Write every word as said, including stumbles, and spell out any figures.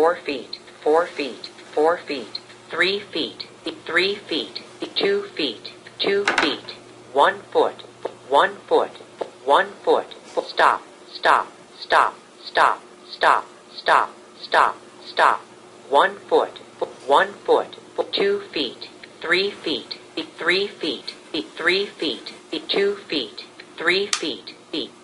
four feet, four feet, four feet, three feet, three feet, two feet, two feet, one foot, one foot, one foot, stop, stop, stop, stop, stop, stop, stop, stop, one foot, one foot, two feet, three feet, three feet, three feet, two feet, three feet, feet.